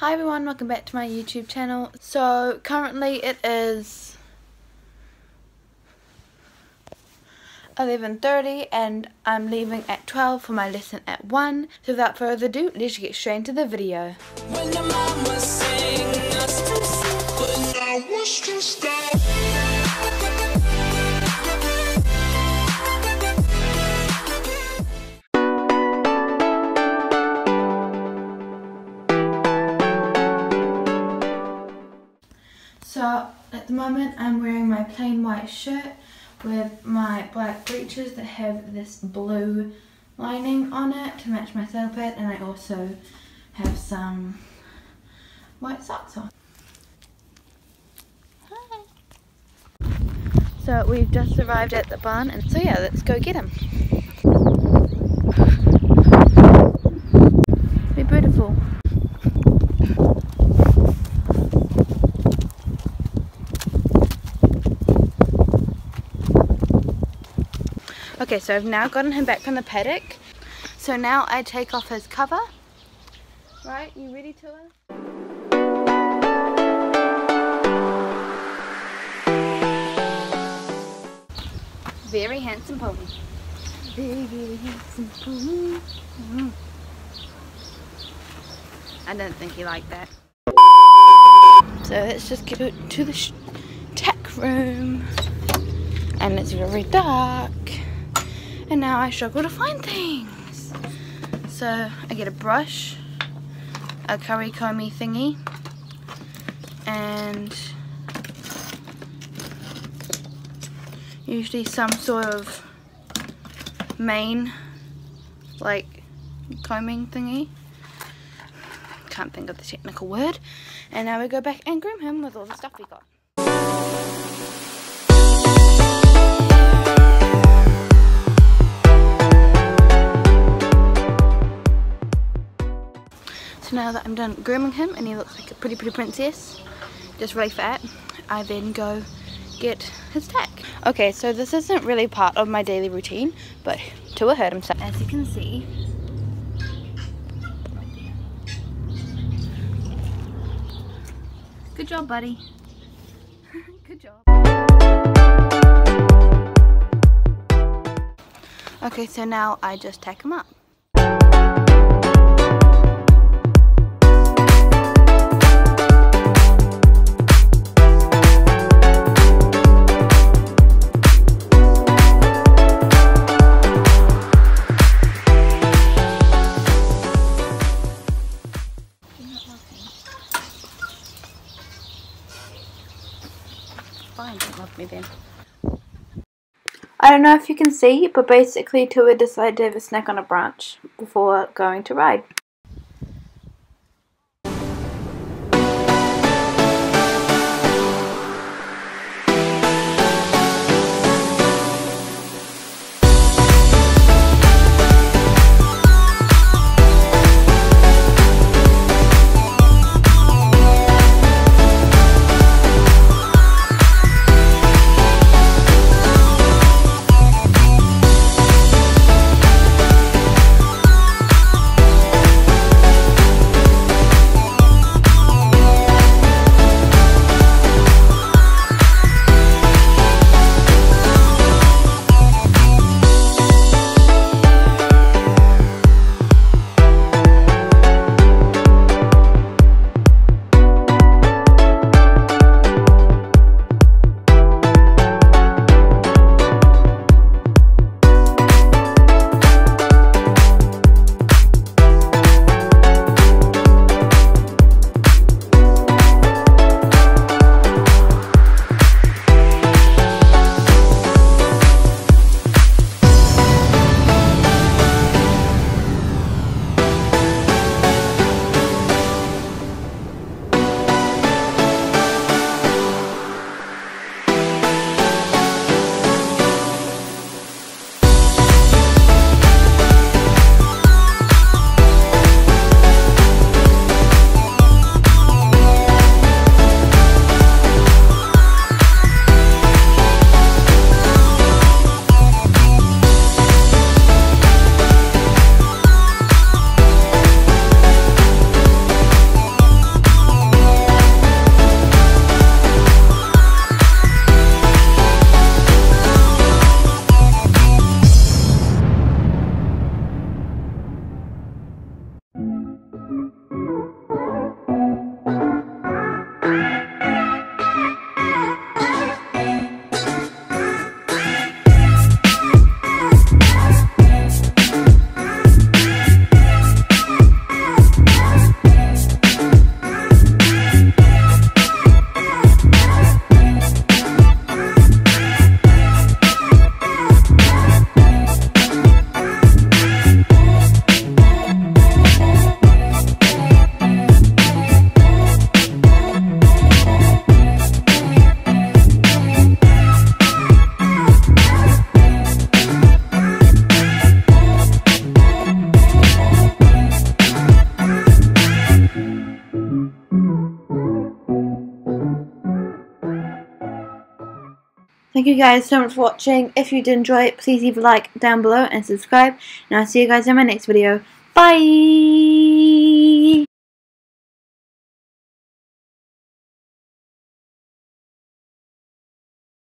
Hi everyone, welcome back to my YouTube channel. So currently it is 11:30 and I'm leaving at 12 for my lesson at 1. So without further ado, let's get straight into the video. When the mama sang us to sleep, but I was just down. So at the moment I'm wearing my plain white shirt with my black breeches that have this blue lining on it to match my sail pad, and I also have some white socks on. Hi. So we've just arrived at the barn, and so yeah, let's go get him. They're beautiful. Okay, so I've now gotten him back from the paddock. So now I take off his cover. Right, you ready, Tua? Very handsome pony. Very handsome pony. I don't think he liked that. So let's just get to the tack room. And it's very dark. And now I struggle to find things. So I get a brush, a curry comby thingy, and usually some sort of mane, like combing thingy. Can't think of the technical word. And now we go back and groom him with all the stuff we got. Now that I'm done grooming him and he looks like a pretty pretty princess, just really fat, I then go get his tack. Okay, so this isn't really part of my daily routine, but Tua hurt himself. As you can see, good job, buddy. Good job. Okay, so now I just tack him up. I don't know if you can see, but basically Tua decided to have a snack on a branch before going to ride. Thank you guys so much for watching. If you did enjoy it, please leave a like down below and subscribe. And I'll see you guys in my next video. Bye!